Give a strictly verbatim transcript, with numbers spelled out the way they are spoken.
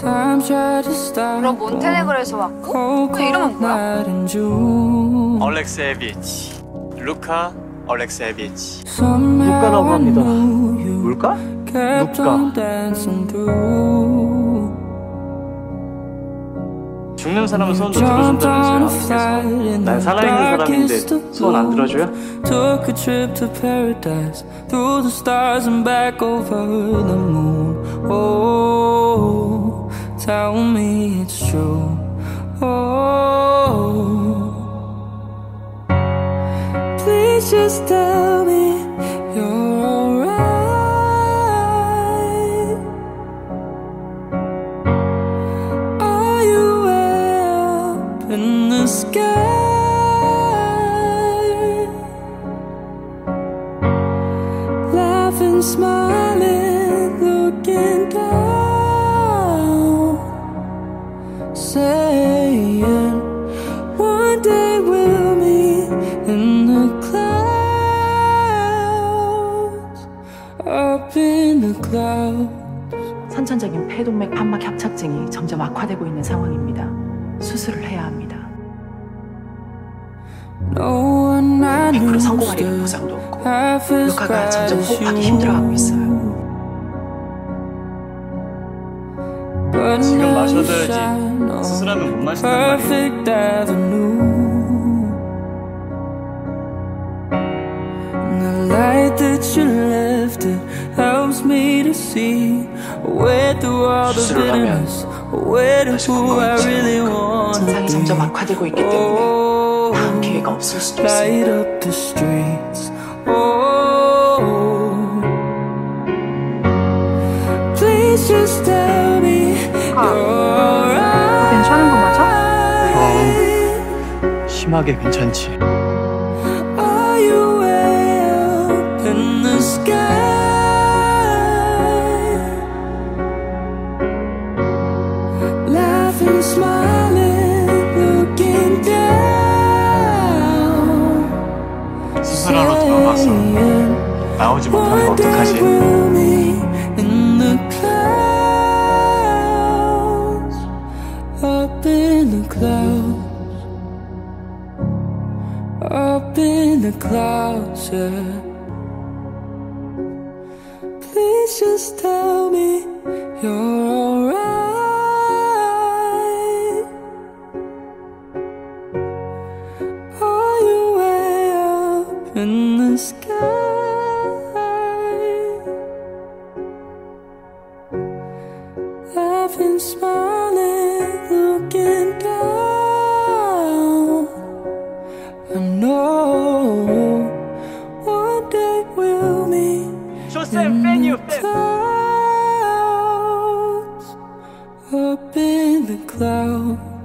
그럼 몬테네그로에서 왔고 그 이름은 뭐야? 알렉세예비치 루카 알렉세예비치 루카라고 합니다. 물가? 루카 죽는 사람은 소원도 들어준다면서요? 그래서 난 살아있는 사람인데 소원 안 들어줘요? Tell me it's true. Oh, please just tell me you're alright. Are you up in the sky, laughing, smiling, looking down? Saying one day we'll meet in the clouds, up in the clouds. 선천적인 폐동맥 판막 협착증이 점점 악화되고 있는 상황입니다. 수술을 해야 합니다. 백 퍼센트 성공하리는 보장도 없고 루카가 점점 호흡하기 힘들어하고 있어요. 지금 마셔줘야지. 수술하면 못 마신단 말이에요. The light that you lifted helps me to see away through all the bitterness, away to who I really want to be. 점점 악화되고 있기 때문에 다음 기회가 없을 수도 있습니다. Please just tell me. 괜찮은 거 맞아? 어, 심하게 괜찮지. Are you up in the sky? Laughing, smiling, looking down. 수술하러 들어가서 나오지 못하면 어떡하지? Up in the clouds, yeah. Please just tell me you're alright. Are you way up in the sky, laughing, smiling, looking down? Joseph, can you up in the clouds?